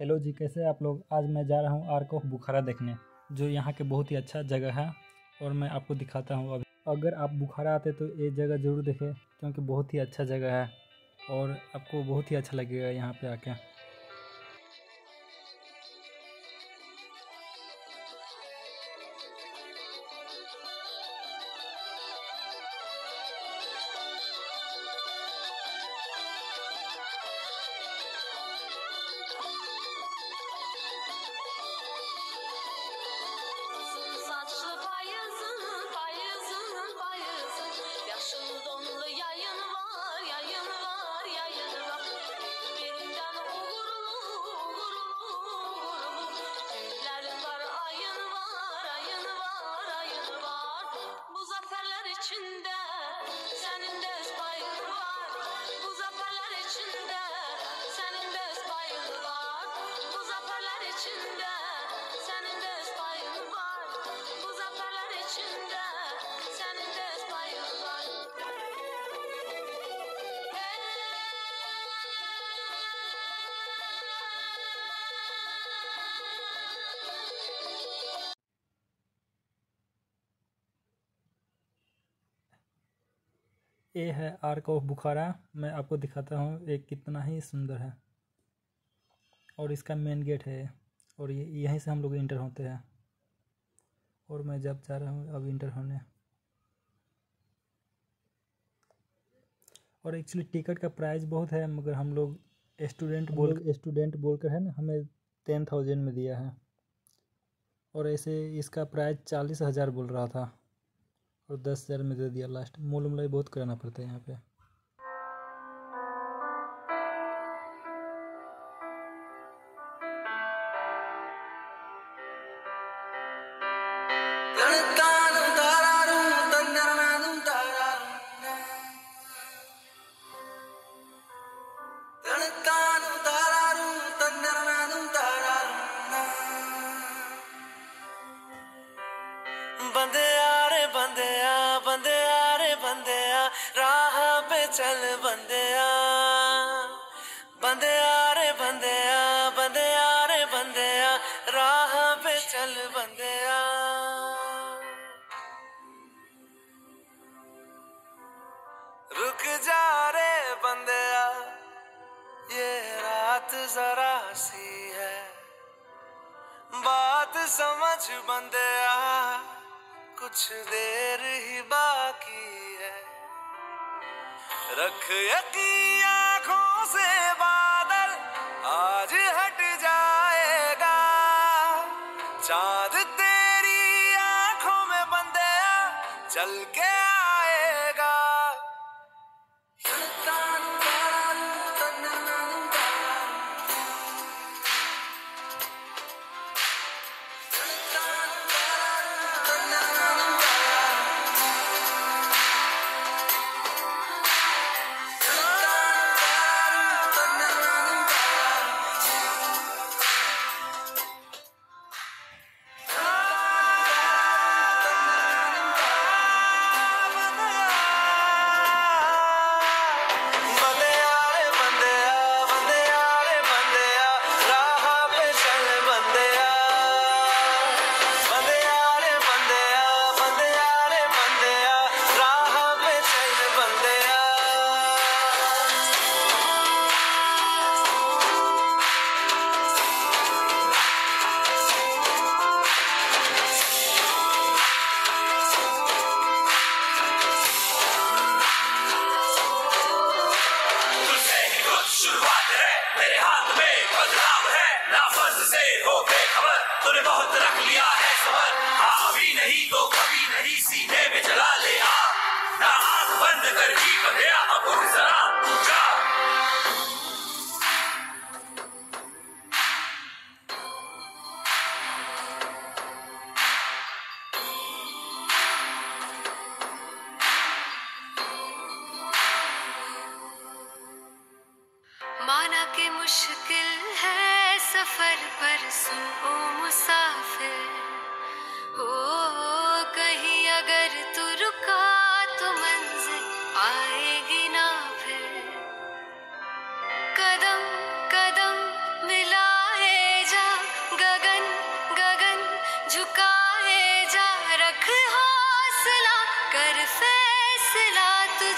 Hello जी, कैसे आप लोग। आज मैं जा रहा हूँ आर्क ऑफ बुखारा देखने, जो यहाँ के बहुत ही अच्छा जगह है और मैं आपको दिखाता हूँ। अभी अगर आप बुखारा आते तो ये जगह ज़रूर देखें, क्योंकि बहुत ही अच्छा जगह है और आपको बहुत ही अच्छा लगेगा यहाँ पे आके। ये है आर्क ऑफ बुखारा। मैं आपको दिखाता हूँ ये कितना ही सुंदर है, और इसका मेन गेट है और ये यहीं से हम लोग इंटर होते हैं। और मैं जब जा रहा हूँ अब इंटर होने, और एक्चुअली टिकट का प्राइस बहुत है, मगर हम लोग स्टूडेंट बोलकर है ना, हमें 10,000 में दिया है। और ऐसे इसका प्राइस 40,000 बोल रहा था और 10,000 में दे दिया लास्ट। मोल मलाई बहुत कराना पड़ता है यहाँ पे। चल बंदे आ रे बंदे आ राह पे चल बंदे आ। रुक जा रे बंदे आ, ये रात जरा सी है, बात समझ बंदे आ, कुछ देर ही बाकी है। रख यकी आँखों से बादल, आज हट जाएगा चाँद तेरी आँखों में बंदे आ, चल के आएगा। माना कि मुश्किल है सफर पर, सुन ओ मुसाफिर हो, कहीं अगर तू रुका तो मंजिल आएगी ना फिर। कदम कदम मिला है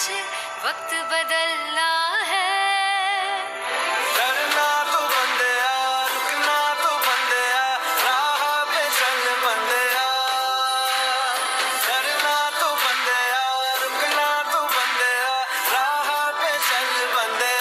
आज वक्त बदलना है। डरना तो बंदिया, रुकना तो बंदिया, राह पे चल बंदिया। डरना तो बंदिया, रुकना तो बंदिया, राह पे चल बंदिया।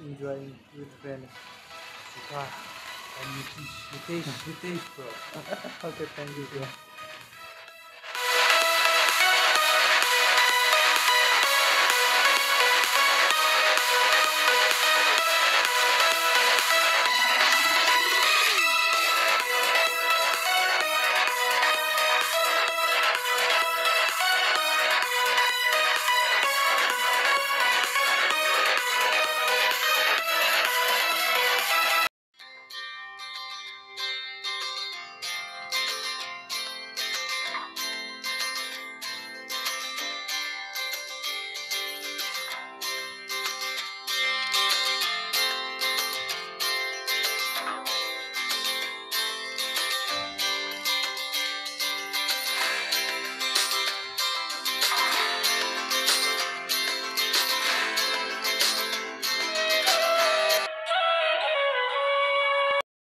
enjoying with friends. Wow. And Nitesh bro. Okay, thank you, bro.